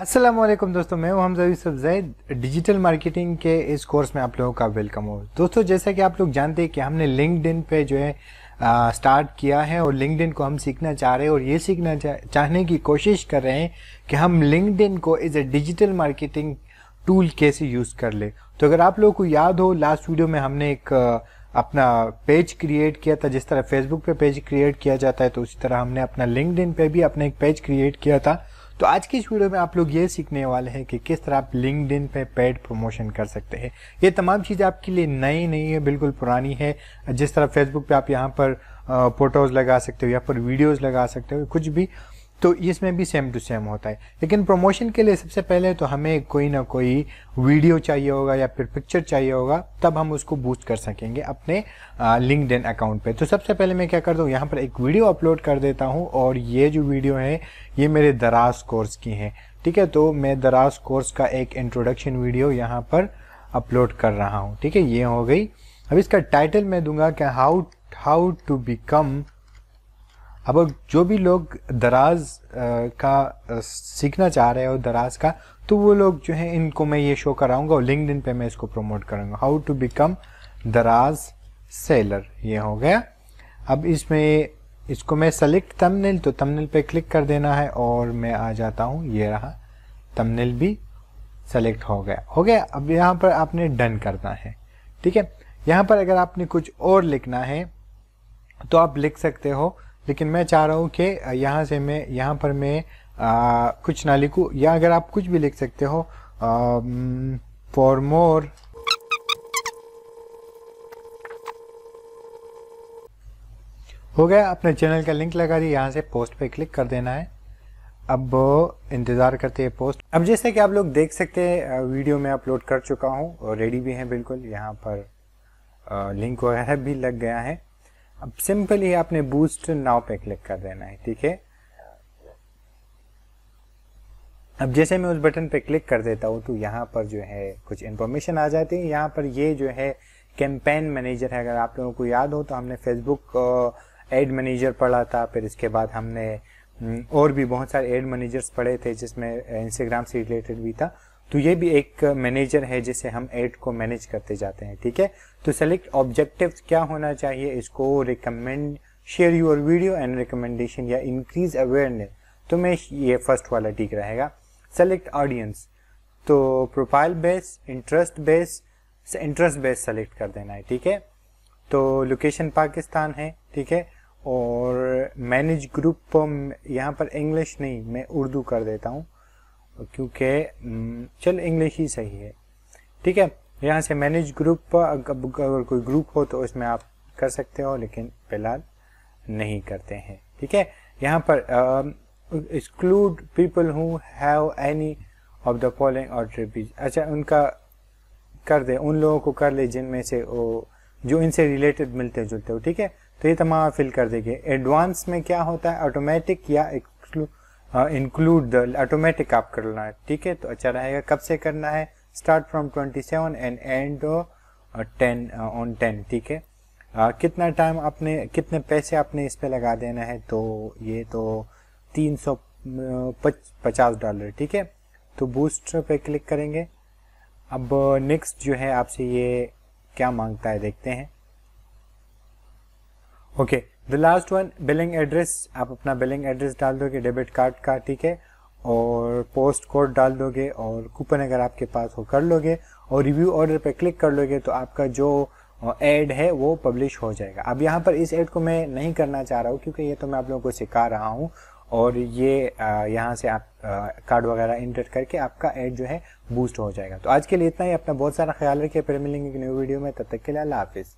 अस्सलाम वालेकुम दोस्तों, मैं हूं हमज़ा बिन सब ज़ैद। डिजिटल मार्केटिंग के इस कोर्स में आप लोगों का वेलकम हो। दोस्तों, जैसा कि आप लोग जानते हैं कि हमने लिंक्डइन पे जो है स्टार्ट किया है और लिंक्डइन को हम सीखना चाह रहे हैं और ये सीखना चाहने की कोशिश कर रहे हैं कि हम लिंक्डइन को as a digital marketing tool कैसे यूज़ कर ले। तो अगर आप लोगों को याद हो, लास्ट वीडियो में हमने एक अपना पेज क्रिएट किया था। जिस तरह फेसबुक पे पेज क्रिएट किया जाता है, तो उसी तरह हमने अपना लिंक्डइन पे भी अपना एक पेज क्रिएट किया था। तो आज की इस वीडियो में आप लोग ये सीखने वाले हैं कि किस तरह आप लिंक्डइन पे पेड प्रमोशन कर सकते हैं। ये तमाम चीज़ें आपके लिए नई नहीं है, बिल्कुल पुरानी है। जिस तरह फेसबुक पे आप यहाँ पर फोटोज़ लगा सकते हो, यहाँ पर वीडियोज़ लगा सकते हो, कुछ भी, तो इसमें भी सेम टू सेम होता है। लेकिन प्रमोशन के लिए सबसे पहले तो हमें कोई ना कोई वीडियो चाहिए होगा या फिर पिक्चर चाहिए होगा, तब हम उसको बूस्ट कर सकेंगे अपने लिंक्डइन अकाउंट पे। तो सबसे पहले मैं क्या करता हूँ, यहाँ पर एक वीडियो अपलोड कर देता हूँ और ये जो वीडियो है ये मेरे दराज कोर्स की है। ठीक है, तो मैं दराज कोर्स का एक इंट्रोडक्शन वीडियो यहाँ पर अपलोड कर रहा हूँ। ठीक है, ये हो गई। अब इसका टाइटल मैं दूंगा कि हाउ टू बिकम। अब जो भी लोग दराज का सीखना चाह रहे हो, दराज का, तो वो लोग जो है इनको मैं ये शो कराऊंगा और लिंक्डइन पे मैं इसको प्रमोट करूंगा। How to become Daraz seller, ये हो गया। अब इसमें इसको मैं सेलेक्ट थंबनेल, तो थंबनेल पे क्लिक कर देना है और मैं आ जाता हूँ। ये रहा, थंबनेल भी सेलेक्ट हो गया। अब यहाँ पर आपने डन करना है। ठीक है, यहाँ पर अगर आपने कुछ और लिखना है तो आप लिख सकते हो, लेकिन मैं चाह रहा हूँ कि यहाँ से मैं यहाँ पर मैं कुछ ना लिखूँ, या अगर आप कुछ भी लिख सकते हो। फॉर मोर, हो गया। अपने चैनल का लिंक लगा दिया, यहाँ से पोस्ट पे क्लिक कर देना है। अब इंतज़ार करते हैं पोस्ट। अब जैसे कि आप लोग देख सकते हैं वीडियो में अपलोड कर चुका हूँ और रेडी भी है बिल्कुल। यहाँ पर लिंक वगैरह भी लग गया है। अब सिंपल ही आपने बूस्ट नाउ पे क्लिक कर देना है। ठीक है, अब जैसे मैं उस बटन पे क्लिक कर देता हूँ तो यहाँ पर जो है कुछ इन्फॉर्मेशन आ जाती है। यहाँ पर ये जो है कैंपेन मैनेजर है। अगर आप लोगों को याद हो तो हमने फेसबुक एड मैनेजर पढ़ा था, फिर इसके बाद हमने और भी बहुत सारे एड मैनेजर्स पढ़े थे, जिसमें इंस्टाग्राम से रिलेटेड भी था। तो ये भी एक मैनेजर है जिसे हम एड को मैनेज करते जाते हैं। ठीक है, तो सेलेक्ट ऑब्जेक्टिव क्या होना चाहिए, इसको recommend, share your video and recommendation, या इंक्रीज अवेयरनेस, तो मैं ये फर्स्ट वाला ठीक रहेगा। सेलेक्ट ऑडियंस, तो profile base, interest base, select कर देना है। ठीक है, तो लोकेशन पाकिस्तान है। ठीक है, और मैनेज ग्रुप, यहाँ पर इंग्लिश नहीं, मैं उर्दू कर देता हूँ क्योंकि चल इंग्लिश ही सही है। ठीक है, यहाँ से मैनेज ग्रुप, अगर कोई ग्रुप हो तो उसमें आप कर सकते हो, लेकिन फिलहाल नहीं करते हैं। ठीक है, यहाँ पर exclude people who have any of the following ऑट्रीपीज, अच्छा उनका कर दे, उन लोगों को कर ले जिनमें से वो जो इनसे रिलेटेड मिलते जुलते हो। ठीक है, तो ये तमाम फिल कर देंगे। एडवांस में क्या होता है, ऑटोमेटिक या एक्सक्लूड, इंक्लूड द, ऑटोमेटिक आप करना है। ठीक है, तो अच्छा रहेगा। कब से करना है, start from 27 and end 10 on 10। ठीक है, कितना टाइम आपने, कितने पैसे आपने इस पे लगा देना है, तो ये तो $350। ठीक है, तो बूस्ट पे क्लिक करेंगे। अब नेक्स्ट जो है आपसे ये क्या मांगता है, देखते हैं। Okay, the last one, billing address, आप अपना बिलिंग एड्रेस डाल दोगे, डेबिट कार्ड का। ठीक है, और पोस्ट कोड डाल दोगे, और कूपन अगर आपके पास हो कर लोगे, और रिव्यू ऑर्डर पे क्लिक कर लोगे तो आपका जो एड है वो पब्लिश हो जाएगा। अब यहाँ पर इस एड को मैं नहीं करना चाह रहा हूँ क्योंकि ये तो मैं आप लोगों को सिखा रहा हूँ, और ये यहाँ से आप कार्ड वगैरह इंटर करके आपका एड जो है बूस्ट हो जाएगा। तो आज के लिए इतना ही। अपना बहुत सारा ख्याल रखिए, फिर मिलेंगे एक न्यू वीडियो में। तब तक के लिए अल्लाह हाफिज़।